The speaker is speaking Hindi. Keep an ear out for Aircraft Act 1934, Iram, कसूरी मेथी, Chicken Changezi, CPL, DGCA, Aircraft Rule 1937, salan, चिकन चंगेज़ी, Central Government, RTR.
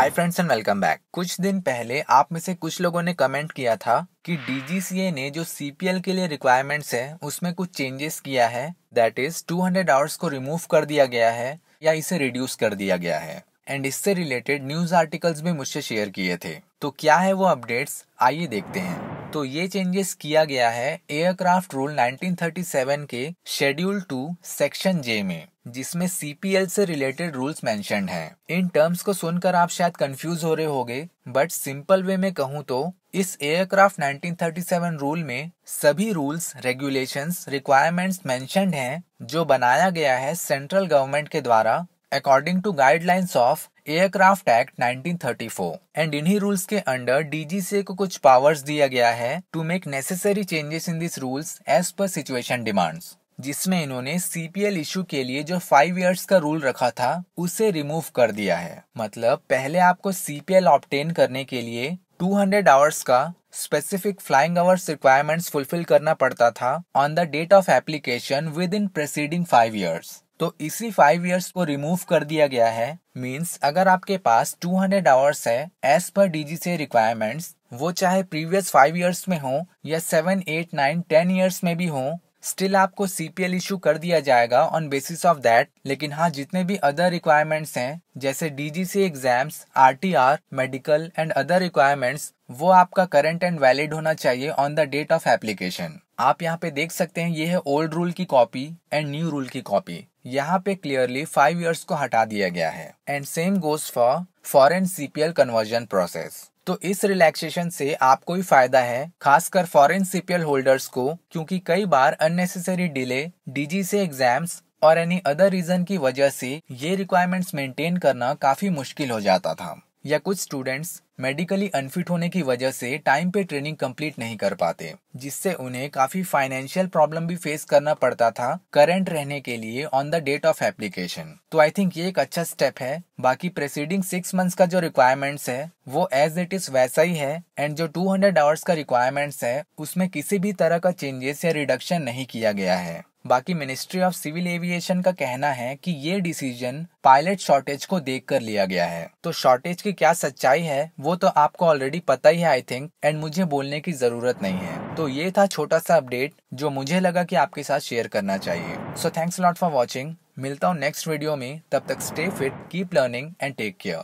Hi friends and welcome back. कुछ दिन पहले आप में से कुछ लोगों ने कमेंट किया था कि DGCA ने जो CPL के लिए रिक्वायरमेंट्स है उसमें कुछ चेंजेस किया है, दैट इज 200 आवर्स को रिमूव कर दिया गया है या इसे रिड्यूस कर दिया गया है, एंड इससे रिलेटेड न्यूज आर्टिकल्स भी मुझसे शेयर किए थे। तो क्या है वो अपडेट्स, आइए देखते हैं। तो ये चेंजेस किया गया है एयरक्राफ्ट रूल 1937 के शेड्यूल 2 सेक्शन जे में, जिसमें CPL से रिलेटेड रूल्स मेंशन्ड हैं। इन टर्म्स को सुनकर आप शायद कंफ्यूज हो रहे होंगे, बट सिंपल वे में कहूँ तो इस एयरक्राफ्ट 1937 रूल में सभी रूल्स, रेगुलेशंस, रिक्वायरमेंट्स मेंशन्ड हैं जो बनाया गया है सेंट्रल गवर्नमेंट के द्वारा according to guidelines of aircraft act 1934, and इन्हीं रूल्स के अंडर DGCA को कुछ पावर्स दिया गया है to make necessary changes in this rules as per situation demands, जिसमें इन्होंने CPL इशू के लिए जो 5 इयर्स का रूल रखा था उसे रिमूव कर दिया है। मतलब पहले आपको CPL ऑब्टेन करने के लिए 200 आवर्स का specific flying hours requirements fulfil करना पड़ता था on the date of application within preceding 5 years. तो इसी 5 इयर्स को रिमूव कर दिया गया है। मीन्स अगर आपके पास 200 आवर्स है एज पर DGCA रिक्वायरमेंट्स, वो चाहे प्रीवियस 5 इयर्स में हो या 7, 8, 9, 10 इयर्स में भी हो, स्टिल आपको CPL इशू कर दिया जाएगा ऑन बेसिस ऑफ दैट। लेकिन हाँ, जितने भी अदर रिक्वायरमेंट्स हैं जैसे DGCA exams, RTR, medical and other requirements, वो आपका करंट एंड वैलिड होना चाहिए on the date of application. आप यहाँ पे देख सकते हैं, ये है ओल्ड रूल की कॉपी एंड न्यू रूल की कॉपी। यहाँ पे क्लियरली 5 इयर्स को हटा दिया गया है, and same goes for foreign CPL conversion process. तो इस रिलैक्सेशन से आपको ही फायदा है, खासकर फॉरेन CPL होल्डर्स को, क्योंकि कई बार अननेसेसरी डिले, DGCA एग्जाम्स और एनी अदर रीजन की वजह से ये रिक्वायरमेंट्स मेंटेन करना काफी मुश्किल हो जाता था, या कुछ स्टूडेंट्स मेडिकली अनफिट होने की वजह से टाइम पे ट्रेनिंग कंप्लीट नहीं कर पाते, जिससे उन्हें काफी फाइनेंशियल प्रॉब्लम भी फेस करना पड़ता था करंट रहने के लिए on the date of application. तो आई थिंक ये एक अच्छा स्टेप है। बाकी प्रीसीडिंग 6 मंथ्स का जो रिक्वायरमेंट्स है वो एज इट इज वैसा ही है, एंड जो 200 आवर्स का रिक्वायरमेंट्स है उसमें किसी भी तरह का चेंजेस या रिडक्शन नहीं किया गया है। बाकी मिनिस्ट्री ऑफ सिविल एविएशन का कहना है कि ये डिसीजन पायलट शॉर्टेज को देखकर लिया गया है। तो शॉर्टेज की क्या सच्चाई है वो तो आपको ऑलरेडी पता ही है आई थिंक, एंड मुझे बोलने की जरूरत नहीं है। तो ये था छोटा सा अपडेट जो मुझे लगा कि आपके साथ शेयर करना चाहिए। So thanks a lot for watching. मिलता हूँ नेक्स्ट वीडियो में, तब तक stay fit, keep learning and take care.